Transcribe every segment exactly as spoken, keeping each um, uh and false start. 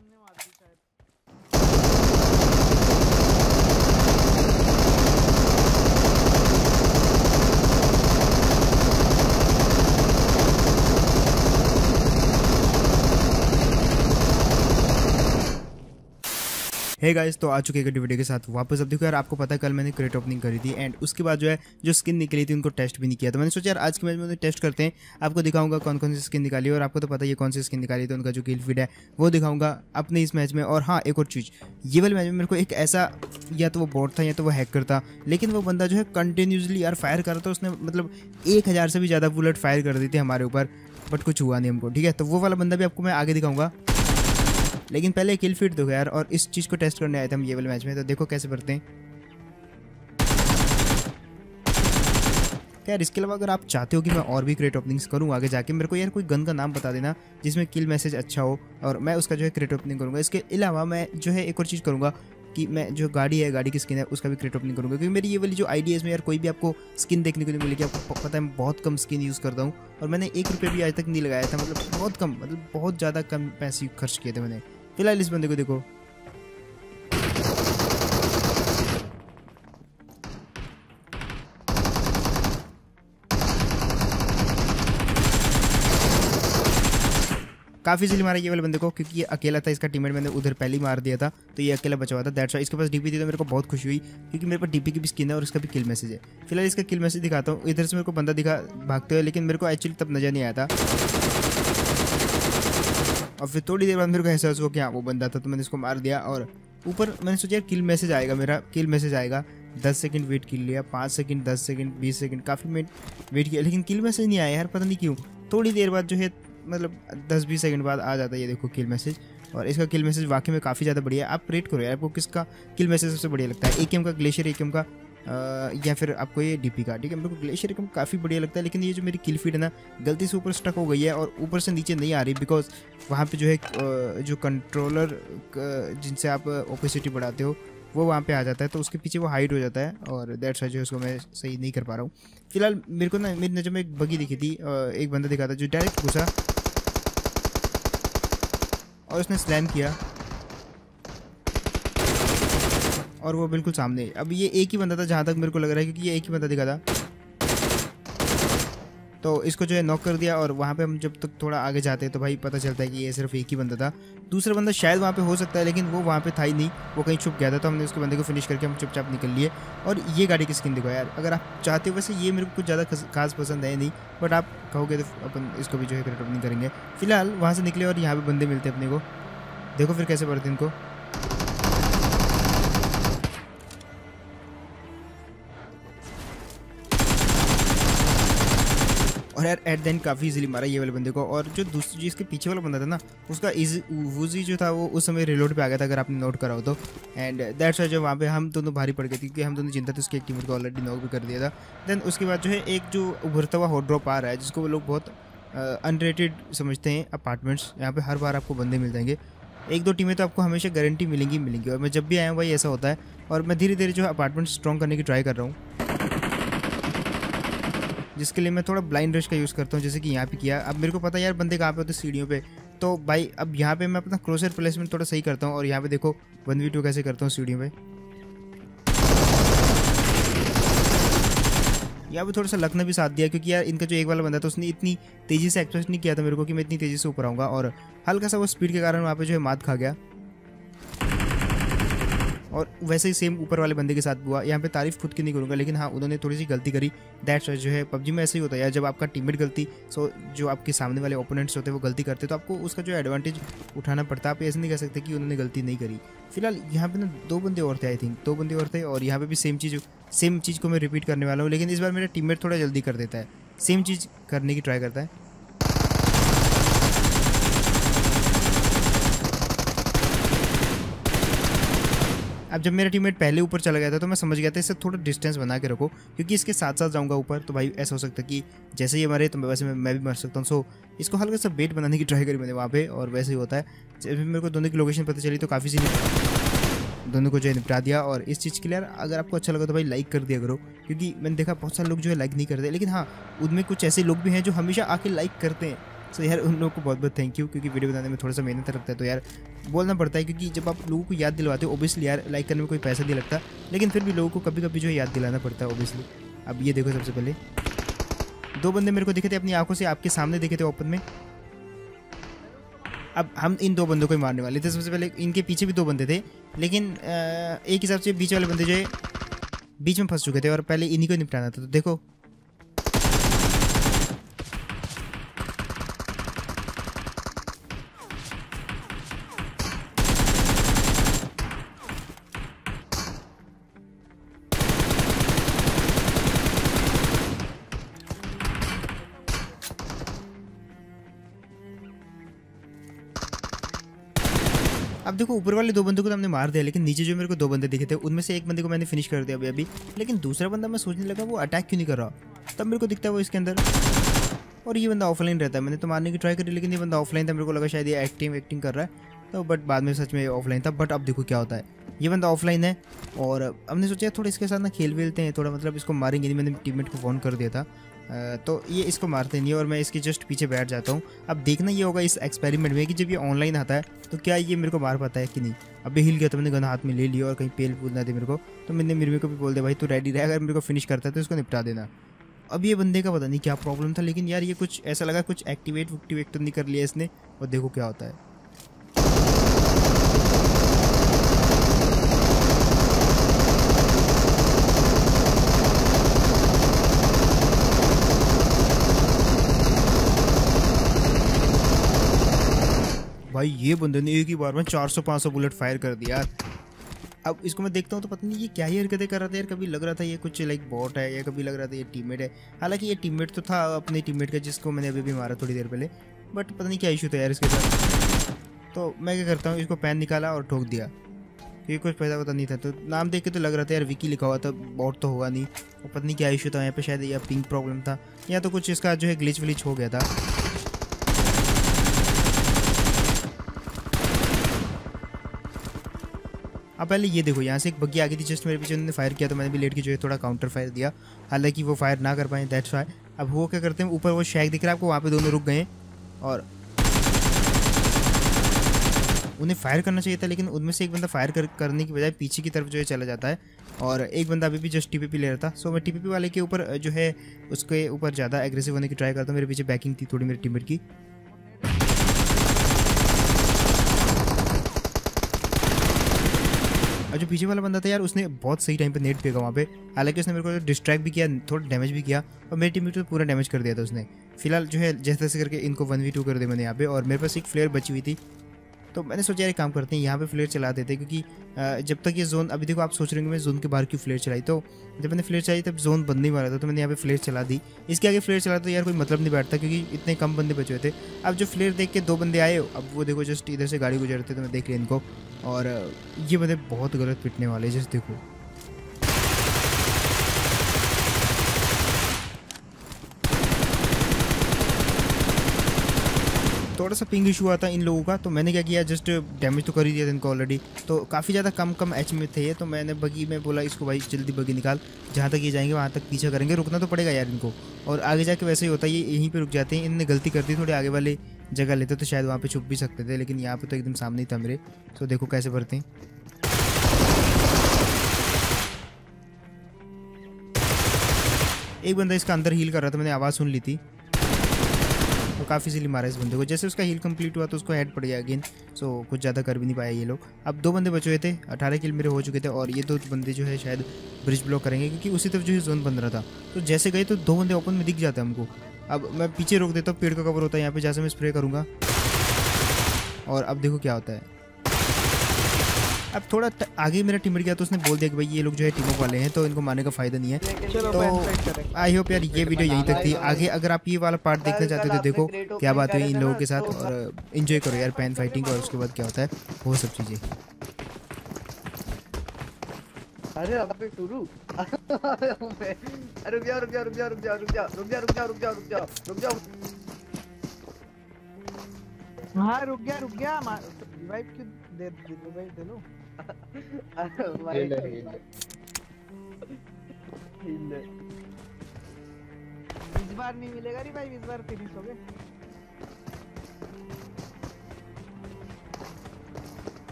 इनने मार दी शायद। हे गाइस, तो आ चुके हैं वीडियो के साथ वापस। अब देखो यार, आपको पता है कल मैंने क्रेट ओपनिंग करी थी एंड उसके बाद जो है जो स्किन निकली थी उनको टेस्ट भी नहीं किया। तो मैंने सोचा यार आज के मैच में टेस्ट करते हैं, आपको दिखाऊंगा कौन कौन सी स्किन निकाली और आपको तो पता है कौन सी स्किन निकाली, तो उनका जो किल फीड है वो दिखाऊंगा अपने इस मैच में। और हाँ, एक और चीज़, ये वाले मैच में मेरे को एक ऐसा, या तो वो बॉट था या तो वो हैकर था, लेकिन वो बंदा जो है कंटिन्यूसली यार फायर कर रहा था। उसने मतलब एक हज़ार से भी ज़्यादा बुलेट फायर कर दी थी हमारे ऊपर, बट कुछ हुआ नहीं हमको। ठीक है, तो वो वाला बंदा भी आपको मैं आगे दिखाऊंगा, लेकिन पहले किल फीड दो यार। और इस चीज़ को टेस्ट करने आए थे हम ये वाले मैच में, तो देखो कैसे करते हैं यार। इसके अलावा अगर आप चाहते हो कि मैं और भी क्रेट ओपनिंग्स करूँ आगे जाके, मेरे को यार कोई गन का नाम बता देना जिसमें किल मैसेज अच्छा हो, और मैं उसका जो है क्रेट ओपनिंग करूँगा। इसके अलावा मैं जो है एक और चीज़ करूँगा कि मैं जो गाड़ी है, गाड़ी की स्किन है, उसका भी क्रेट ओपनिंग करूँगा, क्योंकि मेरी ये वाली जो आईडी है इसमें यार कोई भी आपको स्किन देखने को नहीं मिलेगी। आपको पता है मैं बहुत कम स्किन यूज़ करता हूँ, और मैंने एक रुपये भी आज तक नहीं लगाया था, मतलब बहुत कम, मतलब बहुत ज़्यादा कम पैसे खर्च किए थे मैंने। फिलहाल इस बंदे को देखो, काफ़ी इजीली मारा ये वाले बंदे को, क्योंकि ये अकेला था। इसका टीममेट मैंने उधर पहले ही मार दिया था, तो ये अकेला बचा हुआ था। दैट्स वाई इसके पास डीपी थी, तो मेरे को बहुत खुशी हुई, क्योंकि मेरे पास डीपी की भी स्किन है और इसका भी किल मैसेज है। फिलहाल इसका किल मैसेज दिखाता हूँ। इधर से मेरे को बंदा दिखा भागते हुए, लेकिन मेरे को एक्चुअली तब नजर नहीं आया था, और फिर थोड़ी देर बाद मेरे को एहसास हुआ कि हाँ वो बंदा था, तो मैंने इसको मार दिया। और ऊपर मैंने सोचा यार किल मैसेज आएगा, मेरा किल मैसेज आएगा। दस सेकंड वेट किल लिया, पाँच सेकंड, दस सेकंड, बीस सेकंड, काफ़ी मिनट वेट किया, लेकिन किल मैसेज नहीं आया यार, पता नहीं क्यों। थोड़ी देर बाद जो है मतलब दस बीस सेकंड बाद आ जाता है ये देखो किल मैसेज, और इसका किल मैसेज वाकई में काफ़ी ज़्यादा बढ़िया है। आप रेट करो यार, आपको किसका किल मैसेज सबसे बढ़िया लगता है, एकेएम का, ग्लेशियर एकेएम का, आ, या फिर आपको ये डीपी का। ठीक है, मेरे को ग्लेशियर एकेएम काफ़ी बढ़िया लगता है, लेकिन ये जो मेरी किल फीड है ना गलती से ऊपर स्टक हो गई है और ऊपर से नीचे नहीं आ रही, बिकॉज वहाँ पर जो है जो कंट्रोलर जिनसे आप ओपेसिटी बढ़ाते हो वो वहाँ पे आ जाता है, तो उसके पीछे वो हाइड हो जाता है, और दैट्स वाई जो उसको मैं सही नहीं कर पा रहा हूँ। फिलहाल मेरे को ना मेरी नजर में एक बगी दिखी थी, एक बंदा दिखा था जो डायरेक्ट घुसा और उसने स्लैम किया, और वो बिल्कुल सामने। अब ये एक ही बंदा था जहाँ तक मेरे को लग रहा है, क्योंकि ये एक ही बंदा दिखा था, तो इसको जो है नॉक कर दिया। और वहाँ पे हम जब तक थोड़ा आगे जाते हैं तो भाई पता चलता है कि ये सिर्फ एक ही बंदा था, दूसरा बंदा शायद वहाँ पे हो सकता है, लेकिन वो वहाँ पे था ही नहीं, वो कहीं छुप गया था। तो हमने उसके बंदे को फिनिश करके हम चुपचाप निकल लिए। और ये गाड़ी की स्किन देखो यार, अगर आप चाहते हो, वैसे ये मेरे को कुछ ज़्यादा खास पसंद है नहीं, बट आप कहोगे तो अपन इसको भी जो है क्रेट ओपनिंग करेंगे। फिलहाल वहाँ से निकले और यहाँ पर बंदे मिलते अपने को, देखो फिर कैसे पड़ते इनको। और यार एट देन काफ़ी इजीली मारा ये वाले बंदे को, और जो दूसरी चीज़ के पीछे वाला बंदा था ना उसका इजी वूजी जो था वो उस समय रिलोड पे आ गया था, अगर आपने नोट करा हो तो। एंड दैट्स वाई जो वहाँ पे हम दोनों भारी पड़ गए थे, क्योंकि हम दोनों चिंता थे, उसके एक टीममेट को ऑलरेडी नॉक भी कर दिया था। देन उसके बाद जो है एक जो उभरता हुआ हॉट ड्रॉप आ रहा है, जिसको वो लोग बहुत अनरेटेड समझते हैं, अपार्टमेंट्स। यहाँ पर हर बार आपको बंदे मिल जाएंगे, एक दो टीमें तो आपको हमेशा गारंटी मिलेंगी मिलेंगी और मैं जब भी आया हूँ भाई ऐसा होता है। और मैं धीरे धीरे जो है अपार्टमेंट स्ट्रॉन्ग करने की ट्राई कर रहा हूँ, जिसके लिए मैं थोड़ा ब्लाइंड रश का यूज़ करता हूँ, जैसे कि यहाँ पे किया। अब मेरे को पता है यार बंदे कहाँ पे होते हैं, सीढ़ियों पे, तो भाई अब यहाँ पे मैं अपना क्रोसर प्लेसमेंट थोड़ा सही करता हूँ, और यहाँ पे देखो वन वी टू कैसे करता हूँ सीढ़ियों पे। यहाँ पे थोड़ा सा लक ने भी साथ दिया, क्योंकि यार इनका जो एक वाला बंदा था उसने इतनी तेज़ी से एक्सप्रेस नहीं किया था मेरे को कि मैं इतनी तेज़ी से ऊपर आऊँगा, और हल्का सा वो स्पीड के कारण वहाँ पर जो है मात खा गया। और वैसे ही सेम ऊपर वाले बंदे के साथ हुआ। यहाँ पे तारीफ खुद की नहीं करूँगा, लेकिन हाँ उन्होंने थोड़ी सी गलती करी। दैट्स जो है पबजी में ऐसे ही होता है यार, जब आपका टीममेट गलती, सो जो आपके सामने वाले ओपोनेंट्स होते हैं वो गलती करते, तो आपको उसका जो एडवांटेज उठाना पड़ता है। आप ऐसे नहीं कह सकते कि उन्होंने गलती नहीं करी। फिलहाल यहाँ पे ना दो बंदे और थे, आई थिंक दो बंदे और थे, और यहाँ पे भी सेम चीज़ सेम चीज़ को मैं रिपीट करने वाला हूँ, लेकिन इस बार मेरा टीममेट थोड़ा जल्दी कर देता है, सेम चीज़ करने की ट्राई करता है। अब जब मेरा टीममेट पहले ऊपर चला गया था तो मैं समझ गया था इससे थोड़ा डिस्टेंस बना के रखो, क्योंकि इसके साथ साथ जाऊंगा ऊपर, तो भाई ऐसा हो सकता है कि जैसे ही मरे तो मैं वैसे मैं, मैं भी मर सकता हूँ। सो इसको हल्का सा बेट बनाने की ट्राई करी मैंने वहाँ पे, और वैसे ही होता है। जब मेरे को दोनों की लोकेशन पता चली तो काफ़ी सी दोनों को जो है निपटा दिया। और इस चीज़ के लिए यार अगर आपको अच्छा लगा तो भाई लाइक कर दिया करो, क्योंकि मैंने देखा बहुत सारे लोग जो है लाइक नहीं करते, लेकिन हाँ उनमें कुछ ऐसे लोग भी हैं जो हमेशा आके लाइक करते हैं, सो यार उन लोग को बहुत बहुत थैंक यू, क्योंकि वीडियो बनाने में थोड़ा सा मेहनत लगता है तो यार बोलना पड़ता है, क्योंकि जब आप लोगों को याद दिलवाते हो ओबियसली यार लाइक करने में कोई पैसा नहीं लगता, लेकिन फिर भी लोगों को कभी कभी जो याद दिलाना पड़ता है ओबियसली। अब ये देखो, सबसे पहले दो बंदे मेरे को दिखे थे अपनी आंखों से, आपके सामने दिखे थे ओपन में। अब हम इन दो बंदों को ही मारने वाले थे। सबसे पहले इनके पीछे भी दो बंदे थे, लेकिन एक हिसाब से बीच वाले बंदे जो है बीच में फंस चुके थे और पहले इन्हीं को निपटाना था। तो देखो अब देखो ऊपर वाले दो बंदों को तो हमने मार दिया, लेकिन नीचे जो मेरे को दो बंदे दिखे थे उनमें से एक बंदे को मैंने फिनिश कर दिया अभी अभी। लेकिन दूसरा बंदा मैं सोचने लगा वो अटैक क्यों नहीं कर रहा, तब मेरे को दिखता है वो इसके अंदर, और ये बंदा ऑफलाइन रहता है। मैंने तो मारने की ट्राई करी लेकिन ये बंदा ऑफलाइन था, मेरे को लगा शायद ये एक्टिंग एक्टिंग कर रहा है, तो बट बाद में सच में ऑफलाइन था। बट अब देखो क्या होता है, ये बंदा ऑफलाइन है और हमने सोचा थोड़ा इसके साथ ना खेल वेलते हैं, थोड़ा मतलब इसको मारेंगे नहीं। मैंने टीममेट को फ़ोन कर दिया था तो ये इसको मारते नहीं और मैं इसके जस्ट पीछे बैठ जाता हूँ। अब देखना ये होगा इस एक्सपेरिमेंट में कि जब ये ऑनलाइन आता है तो क्या ये मेरे को मार पाता है कि नहीं। अब हिल गया तो मैंने गन हाथ में ले लिया और कहीं पेल पूल ना दे मेरे को, तो मैंने मेरे को भी बोल दिया भाई तू रेडी रह, अगर मेरे को फिनिश करता है तो इसको निपटा देना। अब ये बंदे का पता नहीं क्या प्रॉब्लम था, लेकिन यार ये कुछ ऐसा लगा कुछ एक्टिवेट वक्टिवेट तो नहीं कर लिया इसने, और देखो क्या होता है। भाई ये बंदे ने एक ही बार में चार सौ पाँच सौ बुलेट फायर कर दिया यार। अब इसको मैं देखता हूँ तो पता नहीं ये क्या ही हरकतें कर रहा था यार, कभी लग रहा था ये कुछ लाइक बॉट है या कभी लग रहा था ये टीममेट है। हालांकि ये टीममेट तो था अपने टीममेट का जिसको मैंने अभी भी मारा थोड़ी देर पहले, बट पता नहीं क्या इशू था यार इसके साथ। तो मैं क्या करता हूँ इसको पैन निकाला और ठोक दिया, ये कुछ पैसा पता नहीं था। तो नाम देख के तो लग रहा था यार विकी लिखा हुआ था, बॉट तो होगा नहीं, और पता नहीं क्या इशू था यहाँ पर, शायद या पिंक प्रॉब्लम था या तो कुछ इसका जो है ग्लिच व्लिच हो गया था। अब पहले ये देखो यहाँ से एक बग्गी आ गई थी जस्ट मेरे पीछे, उन्होंने फायर किया तो मैंने भी लेट के जो है थोड़ा काउंटर फायर दिया, हालांकि वो फायर ना कर पाए दैट्स वाई। अब वो क्या करते हैं, ऊपर वो शैक दिख रहा है आपको, वहाँ पे दोनों रुक गए और उन्हें फायर करना चाहिए था, लेकिन उनमें से एक बंदा फायर कर, करने की बजाय पीछे की तरफ जो है चला जाता है और एक बंदा अभी भी जस्ट टी पी पी ले रहा था। सो मैं टी पी पी वाले के ऊपर जो है उसके ऊपर ज़्यादा एग्रेसिव होने की ट्राई करता हूँ। मेरे पीछे बैकिंग थी थोड़ी मेरी टीममेट की, और जो पीछे वाला बंदा था यार उसने बहुत सही टाइम पे नेट फेंका वहाँ पे, हालांकि उसने मेरे को डिस्ट्रैक्ट भी किया, थोड़ा डैमेज भी किया और मेरी टीम को तो पूरा डैमेज कर दिया था उसने। फिलहाल जो है जैसे तैसे करके इनको वन वी टू कर दिया मैंने यहाँ पे, और मेरे पास एक फ्लेयर बची हुई थी तो मैंने सोचा यार काम करते हैं यहाँ पे फ्लेयर चला देते, क्योंकि जब तक ये जोन, अभी देखो आप सोच रहे होंगे मैं जोन के बाहर क्यों फ्लेयर चलाई, तो जब मैंने फ्लेयर चलाई तब जोन बंद नहीं मारा था तो मैंने यहाँ पे फ्लेयर चला दी। इसके आगे फ्लेयर चला तो यार कोई मतलब नहीं बैठता क्योंकि इतने कम बंदे बचे हुए थे। अब जो फ्लेयर देख के दो बंदे आए, अब वो देखो जस्ट इधर से गाड़ी गुजरते तो मैं देख लिया इनको, और ये बंदे बहुत गलत पिटने वाले जस्ट देखो। थोड़ा सा पिंग इशू हुआ था इन लोगों का, तो मैंने क्या किया जस्ट डैमेज तो कर ही दिया था इनको ऑलरेडी, तो काफ़ी ज़्यादा कम कम एच में थे ये, तो मैंने बगी में बोला इसको भाई जल्दी बगी निकाल, जहाँ तक ये जाएंगे वहाँ तक पीछा करेंगे, रुकना तो पड़ेगा यार इनको। और आगे जाके वैसे ही होता है, ये यहीं पर रुक जाते हैं। इनने गलती कर दी, थोड़े आगे वाले जगह लेते तो शायद वहाँ पर छुप भी सकते थे, लेकिन यहाँ पर तो एकदम सामने ही था मेरे, तो देखो कैसे भरते हैं। एक बंदा इसका अंदर हील कर रहा था, मैंने आवाज़ सुन ली थी तो काफ़ी इजीली मारा इस बंदे को। जैसे उसका हील कंप्लीट हुआ तो उसको हेड पड़ गया अगेन, सो कुछ ज़्यादा कर भी नहीं पाया ये लोग। अब दो बंदे बचे हुए थे, अठारह किल मेरे हो चुके थे, और ये दो बंदे जो है शायद ब्रिज ब्लॉक करेंगे क्योंकि उसी तरफ जो है जोन बन रहा था। तो जैसे गए तो दो बंदे ओपन में दिख जाते हैं हमको। अब मैं पीछे रोक देता हूँ, पेड़ का कवर होता है यहाँ पर, जैसे मैं स्प्रे करूँगा और अब देखो क्या होता है। अब थोड़ा आगे मेरा टीममेट गया तो उसने बोल दिया कि भाई ये लोग जो है टीमों वाले हैं तो इनको मारने का फायदा नहीं है। तो आई होप यार ये वीडियो यहीं तक थी। आगे अगर आप ये वाला पार्ट देखना चाहते हो तो देखो क्या बात हुई इन लोगों के साथ, और एंजॉय करो यार पैन फाइटिंग और उसके बाद क्या होता है वो सब चीजें। दे दे दो भाई, दे लो भाई, ले ले ले। इस बार नहीं मिलेगा रे भाई, इस बार फिनिश हो गए।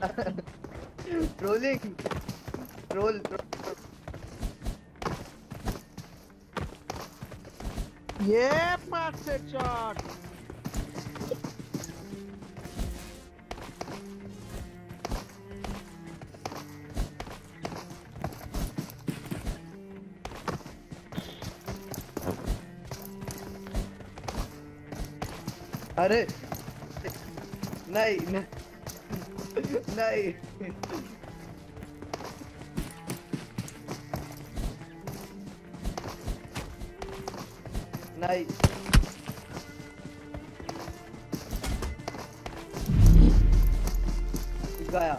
ट्रोलिंग ट्रोल ये पार्ट से शॉट अरे नहीं नहीं नहीं नहीं गया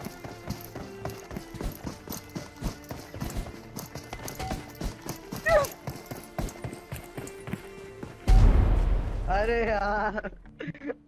अरे यार